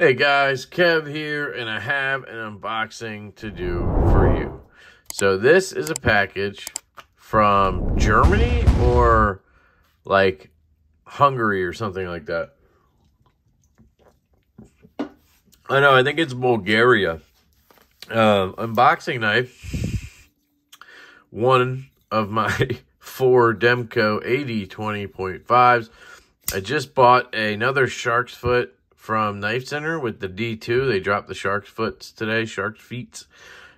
Hey guys, Kev here, and I have an unboxing to do for you. So this is a package from Germany or like Hungary or something like that. I know, I think it's Bulgaria. Unboxing knife, one of my four Demco 80/20.5s. I just bought another shark's foot from Knife Center with the D2. They dropped the shark's feet today,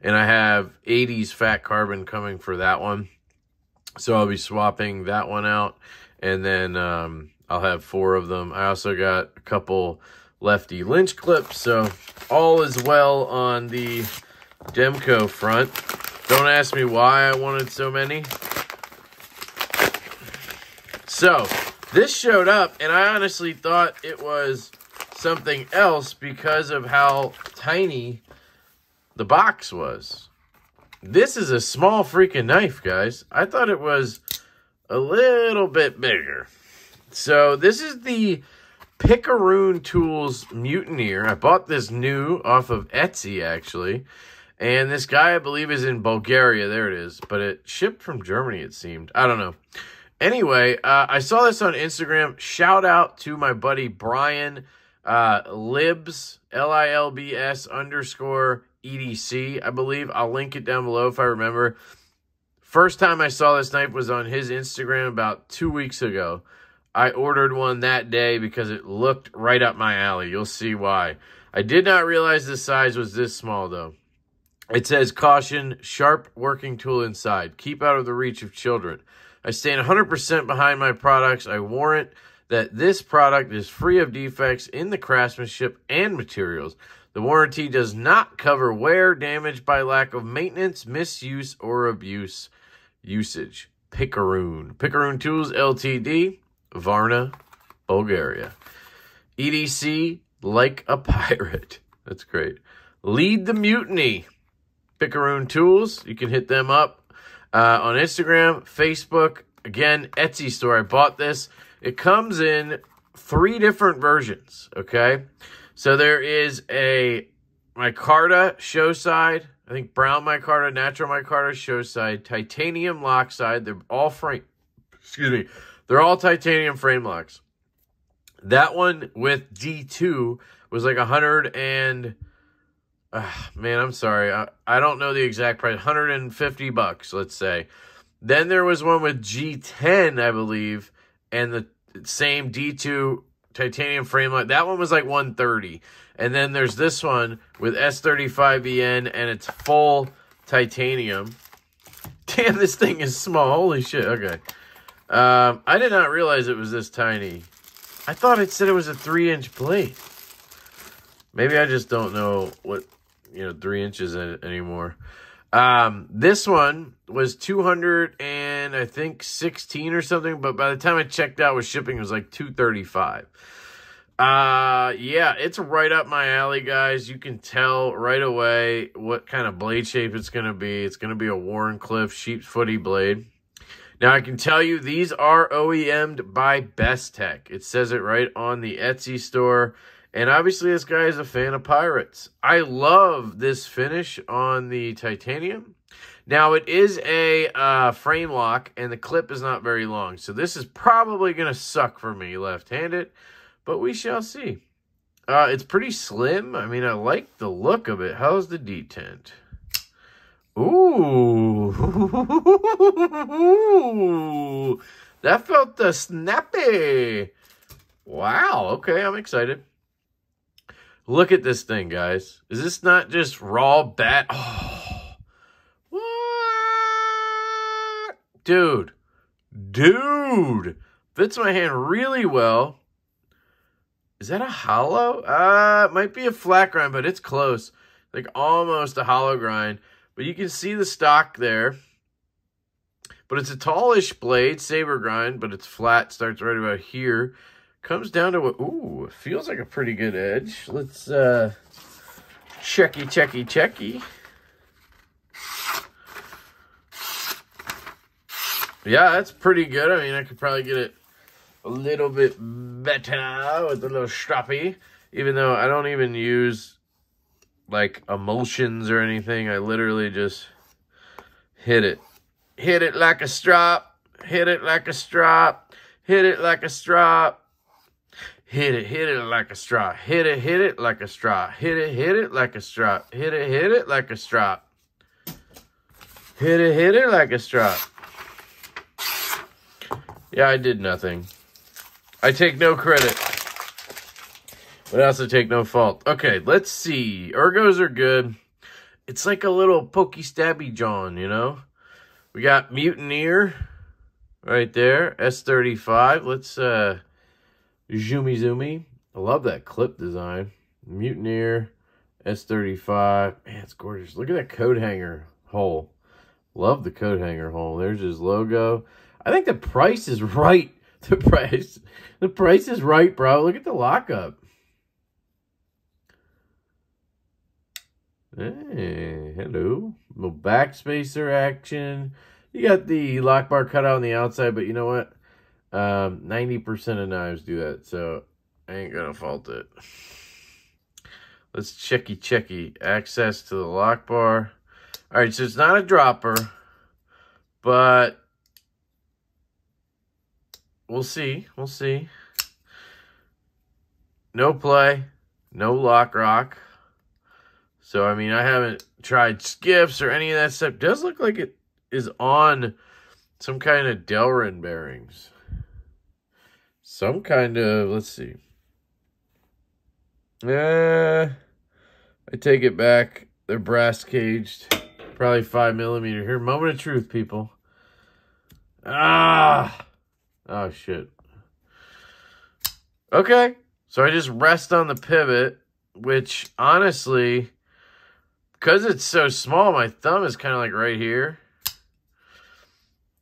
and I have 80s fat carbon coming for that one, so I'll be swapping that one out, and then I'll have four of them. I also got a couple lefty lynch clips, so all is well on the Demco front. Don't ask me why I wanted so many. So this showed up, and I honestly thought it was something else because of how tiny the box was. This is a small freaking knife, guys. I thought it was a little bit bigger. So this is the Picaroon Tools Mutineer. I bought this new off of Etsy, actually. And this guy, I believe, is in Bulgaria. There it is. But it shipped from Germany, it seemed. I don't know. Anyway, I saw this on Instagram. Shout out to my buddy Brian. Libs, LILBS_EDC, I believe. I'll link it down below if I remember. First time I saw this knife was on his Instagram about 2 weeks ago. I ordered one that day because it looked right up my alley. You'll see why. I did not realize the size was this small, though. It says, caution, sharp working tool inside. Keep out of the reach of children. I stand 100% behind my products. I warrant that this product is free of defects in the craftsmanship and materials. The warranty does not cover wear, damage by lack of maintenance, misuse, or abuse. Usage. Picaroon. Picaroon Tools, Ltd. Varna, Bulgaria. EDC, like a pirate. That's great. Lead the mutiny. Picaroon Tools. You can hit them up on Instagram, Facebook. Again, Etsy store. I bought this. It comes in three different versions, okay? So there is a micarta show side, I think brown micarta, natural micarta show side, titanium lock side. They're all frame, excuse me, they're all titanium frame locks. That one with D2 was like 100 and, man, I'm sorry. I don't know the exact price, 150 bucks, let's say. Then there was one with G10, I believe, and the same D2 titanium frame lock. That one was like 130. And then there's this one with S35VN, and it's full titanium. Damn, this thing is small. Holy shit. Okay. I did not realize it was this tiny. I thought it said it was a 3-inch blade. Maybe I just don't know what, you know, 3 inches in it anymore. This one was 200 and I think 16 or something, but by the time I checked out with shipping, it was like 235. Yeah, it's right up my alley, guys. You can tell right away what kind of blade shape it's going to be. It's going to be a Warrencliffe sheep's footy blade. Now, I can tell you these are OEM'd by Bestech. It says it right on the Etsy store. And obviously, this guy is a fan of pirates. I love this finish on the titanium. Now, it is a frame lock, and the clip is not very long. So this is probably going to suck for me left-handed, but we shall see. It's pretty slim. I mean, I like the look of it. How's the detent? Ooh. That felt the snappy. Wow. Okay, I'm excited. Look at this thing, guys. Is this not just raw bat? Oh, what? Dude. Fits my hand really well. Is that a hollow? It might be a flat grind, but it's close. Like almost a hollow grind. But you can see the stock there. But it's a tallish blade, saber grind, but it's flat. Starts right about here. Comes down to what? Ooh, it feels like a pretty good edge. Let's checky. Yeah, that's pretty good. I mean, I could probably get it a little bit better with a little stroppy. even though I don't even use like emulsions or anything. I literally just hit it. Hit it like a strop. Hit it like a strop. Hit it like a strop. Hit it like a strop. Hit it like a strop. Hit it like a strop. Hit it like a strop. Hit it like a strop. Yeah, I did nothing. I take no credit. But I also take no fault. Okay, let's see. Ergos are good. It's like a little pokey stabby John, you know? We got Mutineer right there. S35. Let's zoomy. I love that clip design. Mutineer S35. Man, it's gorgeous. Look at that coat hanger hole. Love the coat hanger hole. There's his logo. I think the price is right. The price is right, bro. Look at the lockup. Hey, hello. Little backspacer action. You got the lock bar cut out on the outside, but you know what? 90% of knives do that, so I ain't gonna fault it. Let's checky. Access to the lock bar. All right, so it's not a dropper, but we'll see. We'll see. No play. No lock rock. So, I mean, I haven't tried skiffs or any of that stuff. It does look like it is on some kind of Delrin bearings. Some kind of, let's see. I take it back. They're brass caged. Probably 5mm here. Moment of truth, people. Ah! Oh, shit. Okay. So I just rest on the pivot, which, honestly, because it's so small, my thumb is kind of like right here.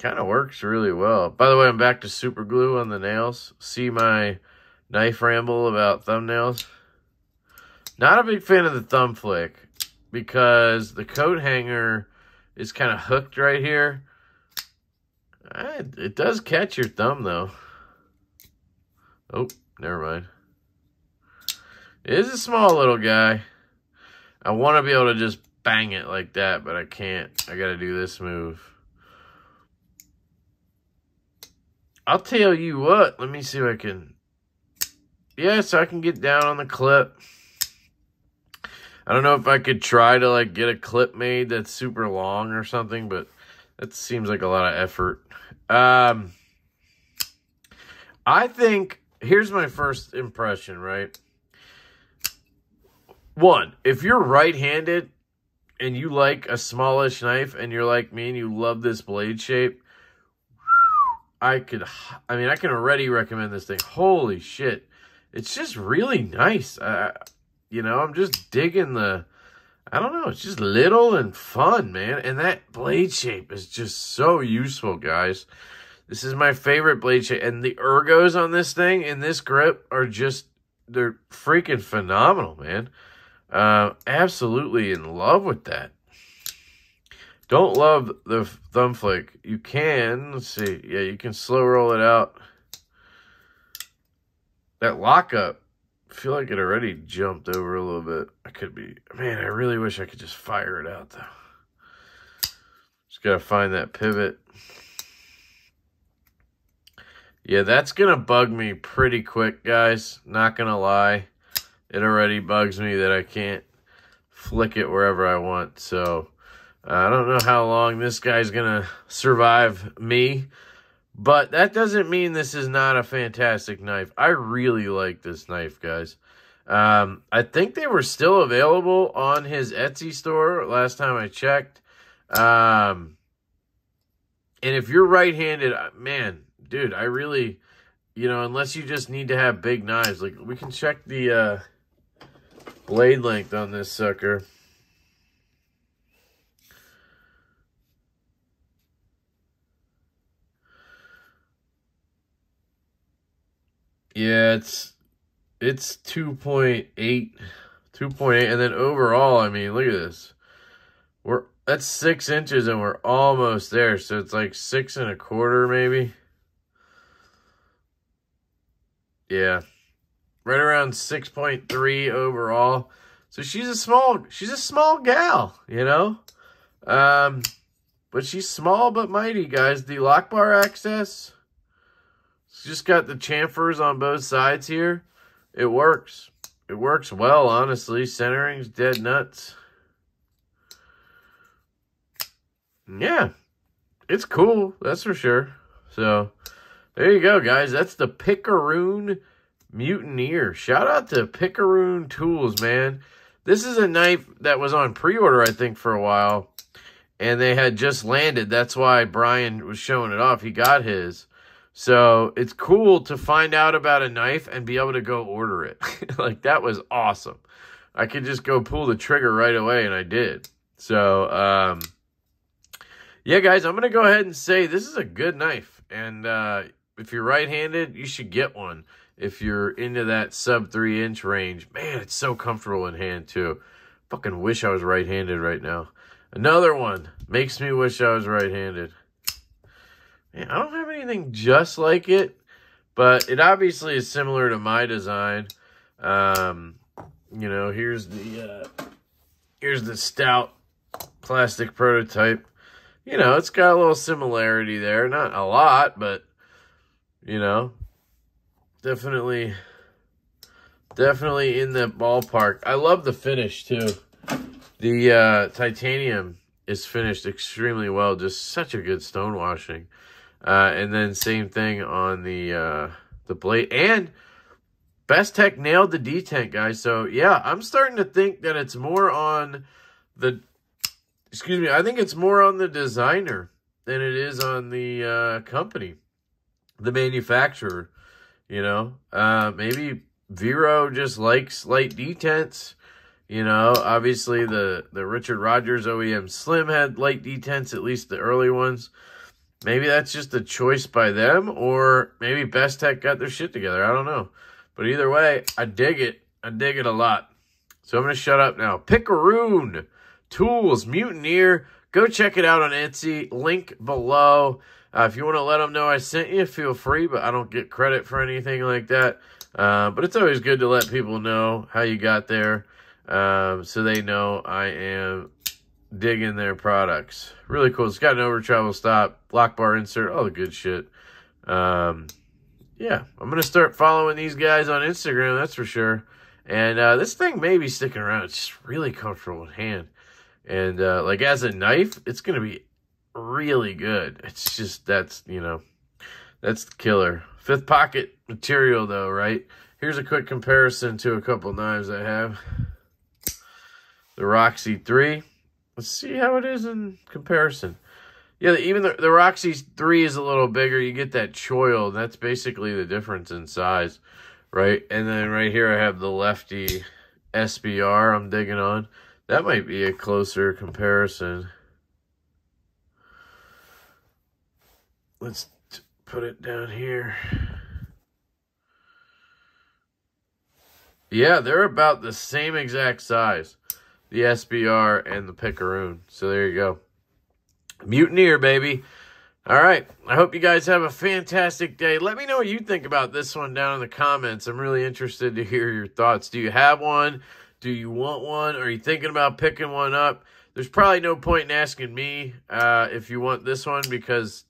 Kind of works really well. By the way, I'm back to super glue on the nails. See my knife ramble about thumbnails? Not a big fan of the thumb flick because the coat hanger is kind of hooked right here. It does catch your thumb, though. Oh, never mind. It is a small little guy. I want to be able to just bang it like that, but I can't. I got to do this move. I'll tell you what. Let me see if I can. Yeah, so I can get down on the clip. I don't know if I could try to, like, get a clip made that's super long or something, but that seems like a lot of effort. I think, here's my first impression, right? One, if you're right-handed and you like a smallish knife and you're like me and you love this blade shape, I can already recommend this thing. Holy shit. It's just really nice. You know, I'm just digging the, I don't know, it's just little and fun, man. And that blade shape is just so useful, guys. This is my favorite blade shape. And the ergos on this thing and this grip are just, they're freaking phenomenal, man. Absolutely in love with that. Don't love the thumb flick. You can, let's see. Yeah, you can slow roll it out. That lockup, I feel like it already jumped over a little bit. I could be, man, I really wish I could just fire it out, though. Just got to find that pivot. Yeah, that's going to bug me pretty quick, guys. Not going to lie. It already bugs me that I can't flick it wherever I want. So I don't know how long this guy's going to survive me. But that doesn't mean this is not a fantastic knife. I really like this knife, guys. I think they were still available on his Etsy store last time I checked. And if you're right-handed, man, dude, I really, you know, unless you just need to have big knives. Like, we can check the blade length on this sucker. Yeah, it's 2.8, and then overall, I mean, look at this. That's 6 inches, and we're almost there. So it's like 6.25, maybe. Yeah, right around 6.3 overall. So she's a small gal, you know? But she's small but mighty, guys. The lock bar access, it's just got the chamfers on both sides here. It works. It works well, honestly. Centering's dead nuts. Yeah, it's cool, that's for sure. So there you go, guys. That's the Picaroon Mutineer. Shout out to Picaroon Tools, man. This is a knife that was on pre-order, I think, for a while, and they had just landed. That's why Brian was showing it off. He got his. So it's cool to find out about a knife and be able to go order it. Like, that was awesome. I could just go pull the trigger right away, and I did. So, yeah, guys, I'm going to go ahead and say this is a good knife. And if you're right-handed, you should get one. If you're into that sub-3-inch range, man, it's so comfortable in hand, too. Fucking wish I was right-handed right now. Another one. Makes me wish I was right-handed. Man, I don't have anything just like it, but it obviously is similar to my design. You know, here's the stout plastic prototype. You know, it's got a little similarity there. Not a lot, but, you know, definitely in the ballpark. I love the finish, too. The titanium is finished extremely well. Just such a good stone washing. And then same thing on the blade. And Bestech nailed the detent, guys. So, yeah, I'm starting to think that it's more on the... Excuse me, I think it's more on the designer than it is on the company, the manufacturer, you know. Maybe Vero just likes light detents, you know. Obviously, the Richard Rogers OEM Slim had light detents, at least the early ones. Maybe that's just a choice by them, or maybe Bestech got their shit together. I don't know. But either way, I dig it. I dig it a lot. So I'm going to shut up now. Picaroon Tools, Mutineer. Go check it out on Etsy. Link below. If you want to let them know I sent you, feel free, but I don't get credit for anything like that. But it's always good to let people know how you got there, so they know I am digging their products. Really cool. It's got an over-travel stop, lock bar insert, all the good shit. Yeah, I'm going to start following these guys on Instagram, that's for sure. And this thing may be sticking around. It's just really comfortable in hand. And, like, as a knife, it's going to be really good. It's just, that's, you know, that's the killer. Fifth pocket material, though, right? Here's a quick comparison to a couple knives I have. The Roxy 3. Let's see how it is in comparison. Yeah, even the Roxy 3 is a little bigger. You get that choil. That's basically the difference in size, right? And then right here I have the Lefty SBR I'm digging on. That might be a closer comparison. Let's put it down here. Yeah, they're about the same exact size, the SBR and the Picaroon. So there you go. Mutineer, baby. All right. I hope you guys have a fantastic day. Let me know what you think about this one down in the comments. I'm really interested to hear your thoughts. Do you have one? Do you want one? Are you thinking about picking one up? There's probably no point in asking me if you want this one, because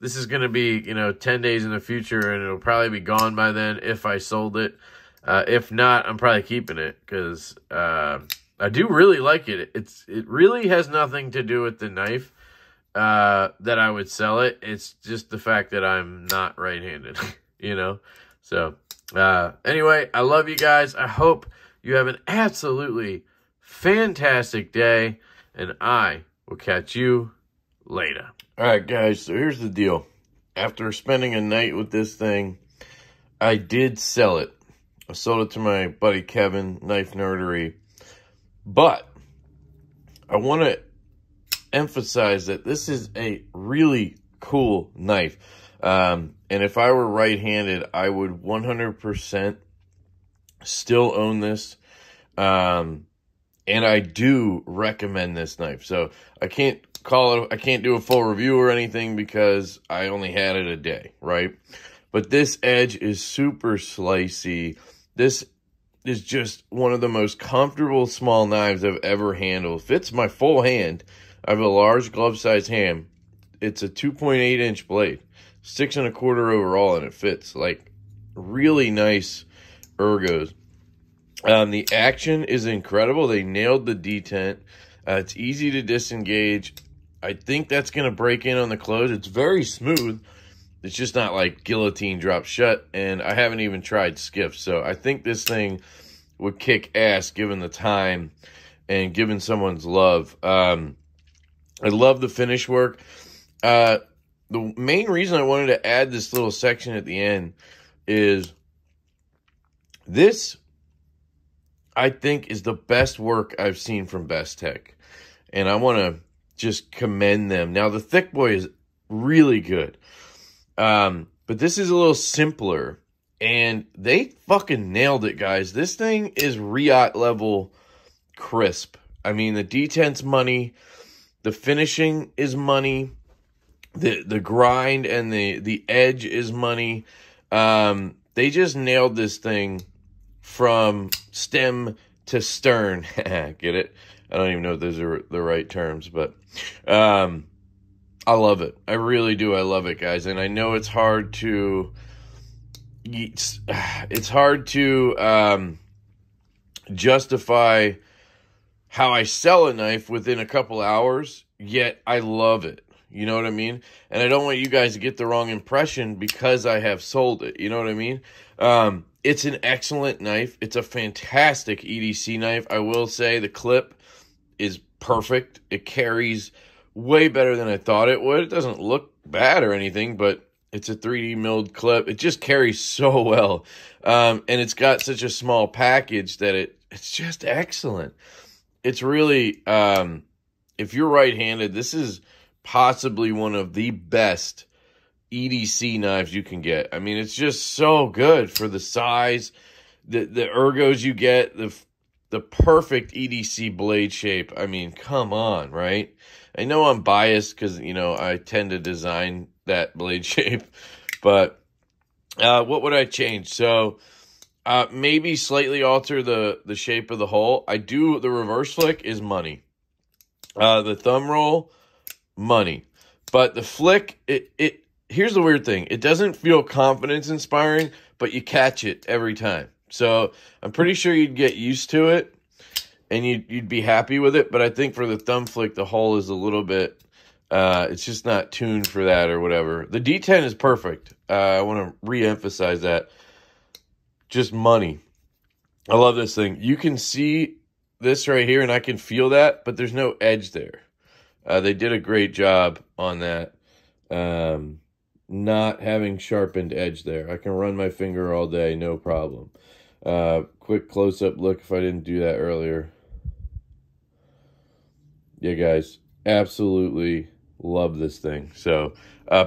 this is going to be, you know, 10 days in the future, and it'll probably be gone by then if I sold it. If not, I'm probably keeping it, because I do really like it. It really has nothing to do with the knife that I would sell it. It's just the fact that I'm not right-handed, you know? So anyway, I love you guys. I hope you have an absolutely fantastic day, and I will catch you later. All right, guys, so here's the deal. After spending a night with this thing, I did sell it. I sold it to my buddy Kevin, Knife Nerdery. But I want to emphasize that this is a really cool knife. And if I were right-handed, I would 100% still own this, and I do recommend this knife. So I can't do a full review or anything, because I only had it a day, right? But this edge is super slicey. This is just one of the most comfortable small knives I've ever handled. Fits my full hand. I have a large glove size hand. It's a 2.8 inch blade, 6.25 overall, and it fits like really nice ergos. The action is incredible. They nailed the detent. It's easy to disengage. I think that's going to break in on the close. It's very smooth. It's just not like guillotine drop shut, and I haven't even tried skiffs. So I think this thing would kick ass given the time and given someone's love. I love the finish work. The main reason I wanted to add this little section at the end is this, I think, is the best work I've seen from Bestech, and I want to just commend them. Now, the Thick Boy is really good, but this is a little simpler, and they fucking nailed it, guys. This thing is Riot level crisp. I mean, the detent's money, the finishing is money, the grind and the edge is money. They just nailed this thing from stem to stern. Get it? I don't even know if those are the right terms, but I love it. I really do. I love it, guys. And I know it's hard to justify how I sell a knife within a couple hours, yet I love it. You know what I mean? And I don't want you guys to get the wrong impression because I have sold it. You know what I mean? It's an excellent knife. It's a fantastic EDC knife. I will say the clip is perfect. It carries way better than I thought it would. It doesn't look bad or anything, but it's a 3D milled clip. It just carries so well. And it's got such a small package that it's just excellent. It's really, if you're right-handed, this is possibly one of the best EDC knives you can get. I mean, it's just so good for the size, the ergos you get, the perfect EDC blade shape. I mean, come on, right? I know I'm biased because, you know, I tend to design that blade shape, but what would I change? So maybe slightly alter the shape of the hole. I do, the reverse flick is money. The thumb roll, money. But the flick, here's the weird thing. It doesn't feel confidence inspiring, but you catch it every time. So I'm pretty sure you'd get used to it and you'd be happy with it. But I think for the thumb flick, the hole is a little bit, it's just not tuned for that or whatever. The D10 is perfect. I want to reemphasize that. Just money. I love this thing. You can see this right here and I can feel that, but there's no edge there. They did a great job on that. Not having sharpened edge there. I can run my finger all day, no problem. Quick close-up look if I didn't do that earlier. Yeah, guys, absolutely love this thing. So,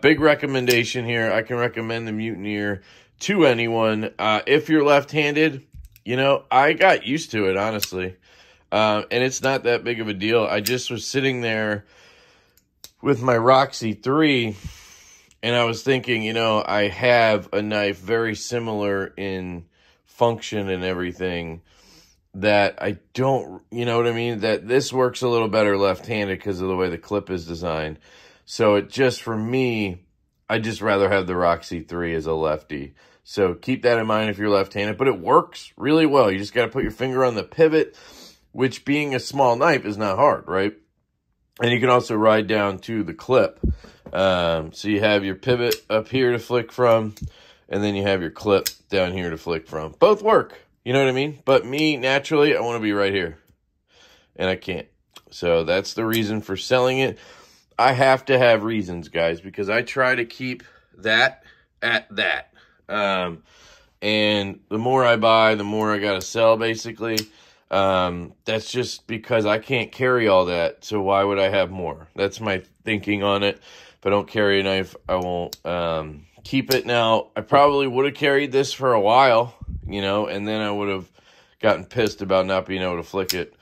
big recommendation here. I can recommend the Mutineer to anyone. If you're left-handed, you know, I got used to it, honestly. And it's not that big of a deal. I just was sitting there with my Roxy 3, and I was thinking, you know, I have a knife very similar in function and everything that I don't, you know what I mean? That this works a little better left-handed because of the way the clip is designed. So it just, for me, I'd just rather have the Roxy 3 as a lefty. So keep that in mind if you're left-handed, but it works really well. You just got to put your finger on the pivot, which being a small knife is not hard, right? And you can also ride down to the clip. So you have your pivot up here to flick from, and then you have your clip down here to flick from. Both work, you know what I mean? But me, naturally, I want to be right here, and I can't. So that's the reason for selling it. I have to have reasons, guys, because I try to keep that at that. And the more I buy, the more I got to sell, basically. That's just because I can't carry all that, so why would I have more? That's my thinking on it. If I don't carry a knife, I won't keep it. Now, I probably would have carried this for a while, you know, and then I would have gotten pissed about not being able to flick it,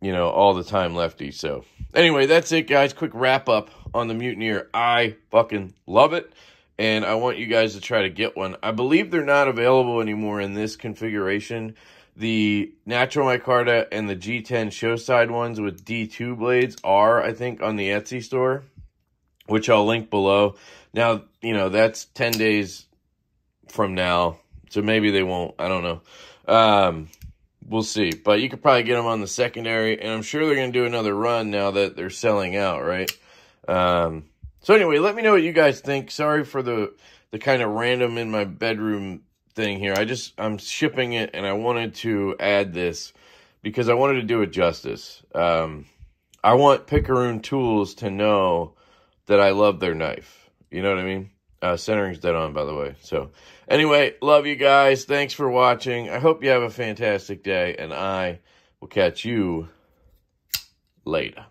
you know, all the time lefty. So anyway, that's it, guys. Quick wrap up on the Mutineer. I fucking love it. and I want you guys to try to get one. I believe they're not available anymore in this configuration. The natural micarta and the G10 show side ones with D2 blades are, I think, on the Etsy store, which I'll link below. Now, you know, that's 10 days from now, so maybe they won't. I don't know. We'll see. But you could probably get them on the secondary, and I'm sure they're going to do another run now that they're selling out, right? So anyway, let me know what you guys think. Sorry for the kind of random in my bedroom thing here. I'm shipping it, and I wanted to add this because I wanted to do it justice. I want Picaroon Tools to know that I love their knife. You know what I mean? Centering's dead on, by the way. So anyway, love you guys. Thanks for watching. I hope you have a fantastic day, and I will catch you later.